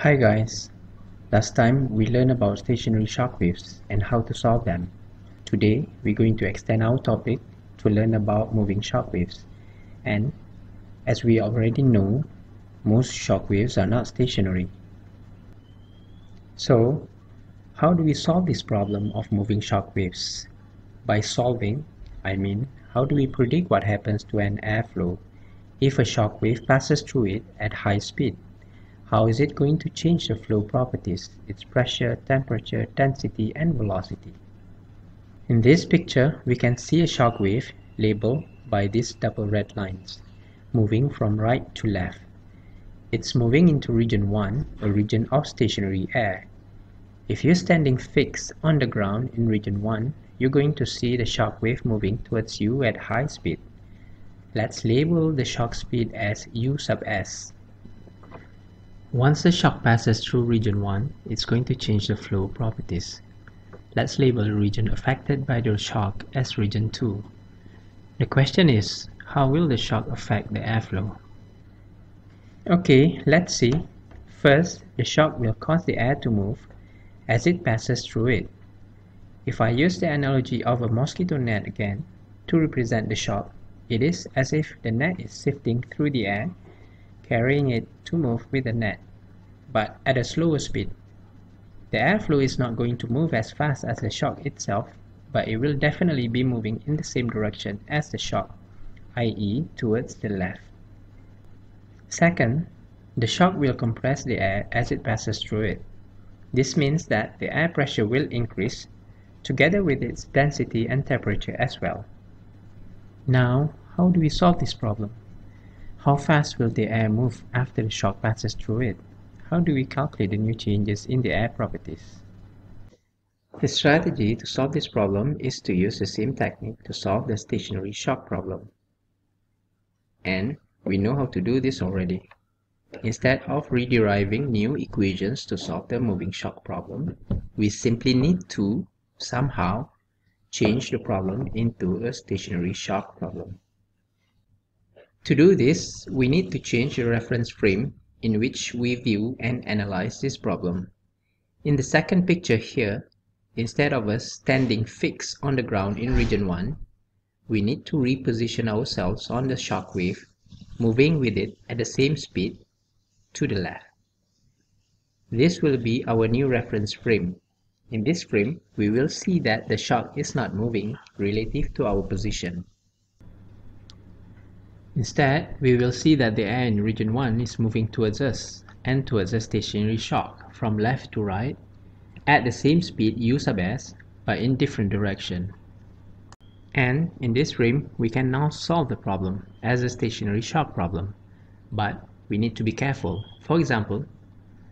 Hi guys, last time we learned about stationary shockwaves and how to solve them. Today we're going to extend our topic to learn about moving shockwaves. And as we already know, most shockwaves are not stationary. So how do we solve this problem of moving shockwaves? By solving, I mean how do we predict what happens to an airflow if a shockwave passes through it at high speed? How is it going to change the flow properties, its pressure, temperature, density, and velocity? In this picture, we can see a shock wave labeled by these double red lines, moving from right to left. It's moving into region 1, a region of stationary air. If you're standing fixed on the ground in region 1, you're going to see the shock wave moving towards you at high speed. Let's label the shock speed as U sub S. Once the shock passes through region 1, it's going to change the flow properties. Let's label the region affected by the shock as region 2. The question is, how will the shock affect the airflow? Okay, let's see. First, the shock will cause the air to move as it passes through it. If I use the analogy of a mosquito net again to represent the shock, it is as if the net is sifting through the air, carrying it to move with the net, but at a slower speed. The airflow is not going to move as fast as the shock itself, but it will definitely be moving in the same direction as the shock, i.e. towards the left. Second, the shock will compress the air as it passes through it. This means that the air pressure will increase, together with its density and temperature as well. Now, how do we solve this problem? How fast will the air move after the shock passes through it? How do we calculate the new changes in the air properties? The strategy to solve this problem is to use the same technique to solve the stationary shock problem. And we know how to do this already. Instead of re-deriving new equations to solve the moving shock problem, we simply need to somehow change the problem into a stationary shock problem. To do this, we need to change the reference frame in which we view and analyze this problem. In the second picture here, instead of us standing fixed on the ground in region 1, we need to reposition ourselves on the shock wave, moving with it at the same speed to the left. This will be our new reference frame. In this frame, we will see that the shock is not moving relative to our position. Instead, we will see that the air in region 1 is moving towards us and towards a stationary shock from left to right at the same speed U sub S, but in different direction. And in this frame, we can now solve the problem as a stationary shock problem. But we need to be careful. For example,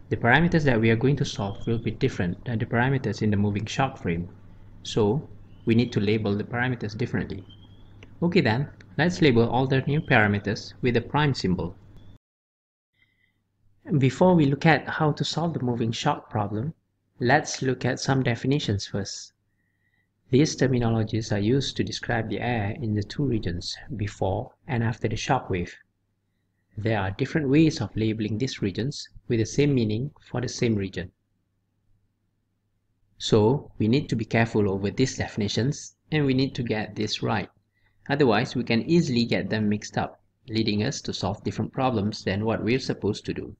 the parameters that we are going to solve will be different than the parameters in the moving shock frame. So we need to label the parameters differently. Okay then. Let's label all the new parameters with a prime symbol. Before we look at how to solve the moving shock problem, let's look at some definitions first. These terminologies are used to describe the air in the two regions, before and after the shock wave. There are different ways of labeling these regions with the same meaning for the same region. So we need to be careful over these definitions, and we need to get this right. Otherwise, we can easily get them mixed up, leading us to solve different problems than what we're supposed to do.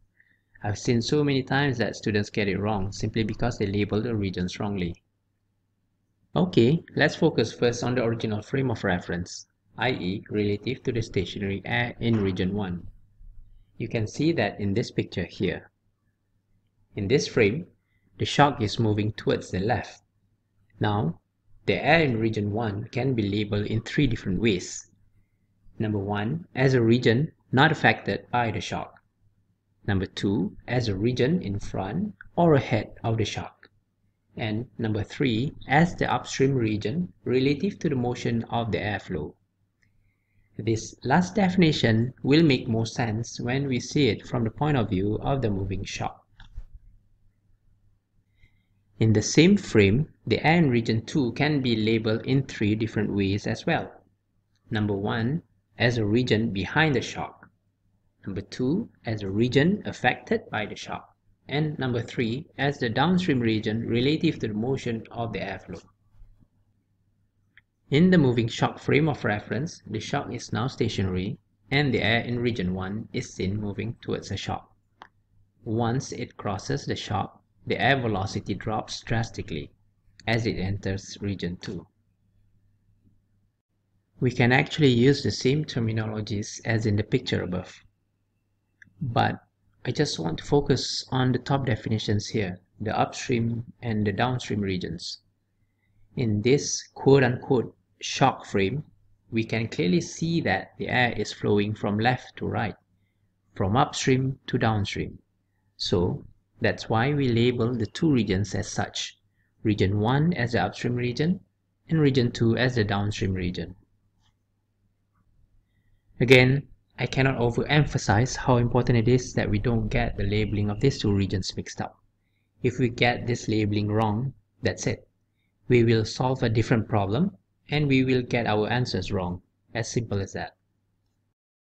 I've seen so many times that students get it wrong simply because they label the regions wrongly. Okay, let's focus first on the original frame of reference, i.e. relative to the stationary air in region 1. You can see that in this picture here. In this frame, the shock is moving towards the left. Now, the air in region 1 can be labeled in three different ways. Number 1, as a region not affected by the shock. Number 2, as a region in front or ahead of the shock. And number 3, as the upstream region relative to the motion of the airflow. This last definition will make more sense when we see it from the point of view of the moving shock. In the same frame, the air in region 2 can be labeled in three different ways as well. Number 1, as a region behind the shock. Number 2, as a region affected by the shock. and number 3 as the downstream region relative to the motion of the airflow. In the moving shock frame of reference, the shock is now stationary and the air in region 1 is seen moving towards the shock. Once it crosses the shock, the air velocity drops drastically as it enters region 2. We can actually use the same terminologies as in the picture above, but I just want to focus on the top definitions here, the upstream and the downstream regions. In this quote-unquote shock frame, we can clearly see that the air is flowing from left to right, from upstream to downstream. So that's why we label the two regions as such, region 1 as the upstream region and region 2 as the downstream region. Again, I cannot overemphasize how important it is that we don't get the labeling of these two regions mixed up. If we get this labeling wrong, that's it. We will solve a different problem and we will get our answers wrong. As simple as that.